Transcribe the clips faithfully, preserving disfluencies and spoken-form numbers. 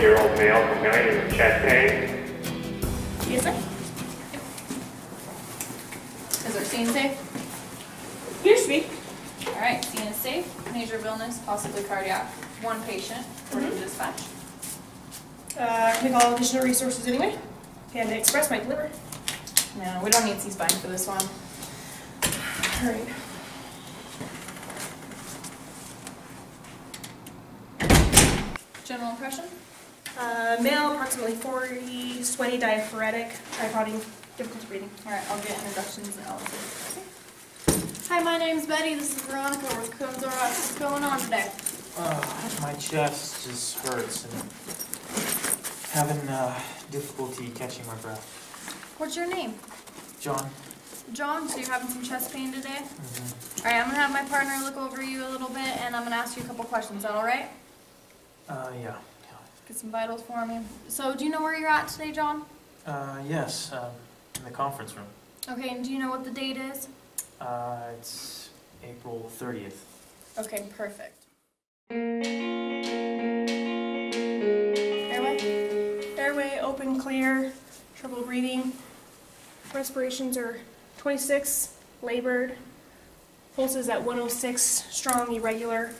twenty-eight-year-old male from Guinea with chest pain. Yes, sir. Yep. Is our scene safe? Appears to be. All right, scene is safe. Major illness, possibly cardiac. One patient, order mm-hmm. dispatch. Uh, can we call additional resources anyway? Panda Express might deliver. No, we don't need C-spine for this one. All right. General impression? Uh, male, approximately forty, sweaty, diaphoretic, tripoding, difficult breathing. All right, I'll get introductions and I'll see. Hi, my name's Betty. This is Veronica with Cones R Us. What's going on today? Uh, my chest just hurts and having uh, difficulty catching my breath. What's your name? John. John, so you're having some chest pain today? Mm-hmm. All right, I'm going to have my partner look over you a little bit and I'm going to ask you a couple questions. Is that all right? Uh, yeah. yeah. Get some vitals for me. So, do you know where you're at today, John? Uh, yes, um, in the conference room. Okay, and do you know what the date is? Uh, it's April thirtieth. Okay, perfect. Airway? Airway, open, clear, trouble breathing. Respirations are twenty-six, labored. Pulses at one oh six, strong, irregular.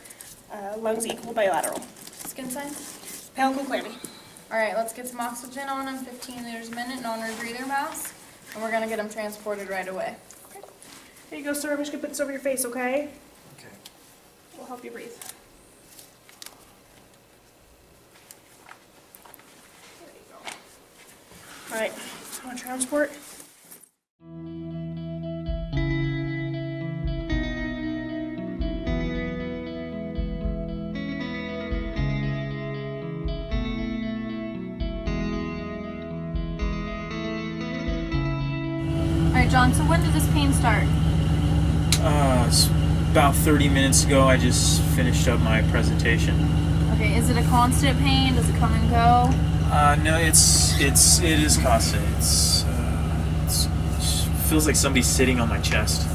Uh, lungs equal, bilateral. Skin signs? Pale, cool, clammy. All right, let's get some oxygen on them, fifteen liters a minute, non-rebreather mask, and we're going to get them transported right away. Okay. Here you go, sir. I'm just going to put this over your face, okay? Okay. We'll help you breathe. There you go. All right, so on transport. John, so when did this pain start? Uh, it's about thirty minutes ago. I just finished up my presentation. Okay, is it a constant pain? Does it come and go? Uh, no, it's it's it is constant. It's, uh, it's it feels like somebody's sitting on my chest.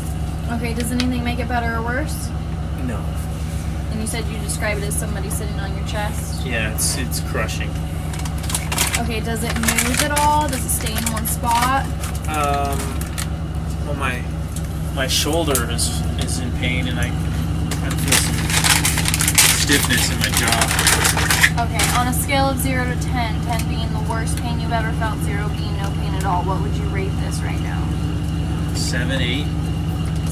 Okay, does anything make it better or worse? No. And you said you describe it as somebody sitting on your chest? Yeah, it's it's crushing. Okay, does it move at all? Does it stay in one spot? Um. Well, my my shoulder is is in pain, and I kind of feel some stiffness in my jaw. Okay, on a scale of zero to ten, ten being the worst pain you've ever felt, zero being no pain at all, what would you rate this right now? Seven, eight.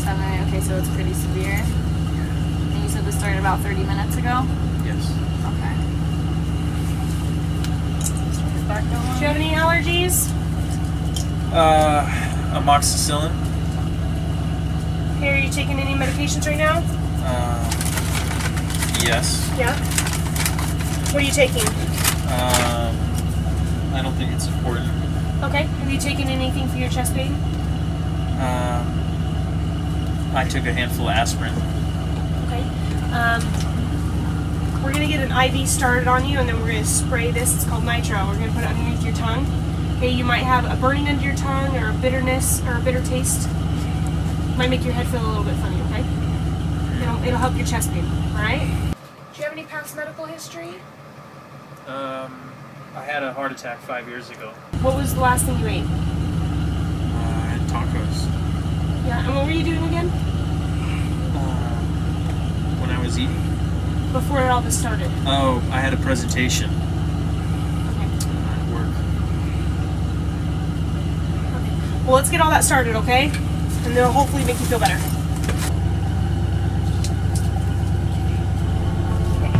Seven, eight. Okay, so it's pretty severe. And you said this started about thirty minutes ago. Yes. Okay. Do you have any allergies? Uh. Amoxicillin. Hey, are you taking any medications right now? Uh, yes. Yeah? What are you taking? Um, I don't think it's important. Okay. Have you taken anything for your chest pain? Um, I took a handful of aspirin. Okay. Um, we're going to get an I V started on you, and then we're going to spray this. It's called nitro. We're going to put it underneath your tongue. Okay, you might have a burning under your tongue or a bitterness or a bitter taste. Might make your head feel a little bit funny, okay? It'll, it'll help your chest pain, alright? Do you have any past medical history? Um, I had a heart attack five years ago. What was the last thing you ate? Uh, I had tacos. Yeah, and what were you doing again? Uh, when I was eating. Before all this started? Oh, I had a presentation. Well, let's get all that started, okay? And they'll hopefully make you feel better. Okay.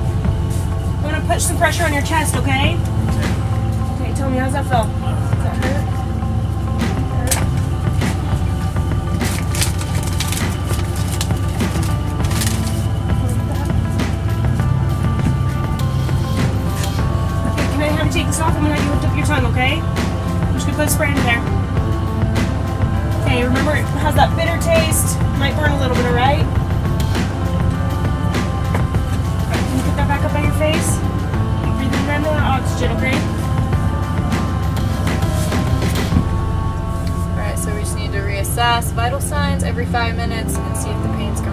I'm gonna put some pressure on your chest, okay? Okay, tell me, how's that feel? Does that hurt? Okay, can I have you take this off? I'm gonna have you lift up your tongue, okay? I'm just gonna put a spray in there. Okay, remember it has that bitter taste. Might burn a little bit, alright? Alright, can you put that back up on your face? You breathe in that oxygen, okay? Alright, so we just need to reassess vital signs every five minutes and see if the pain's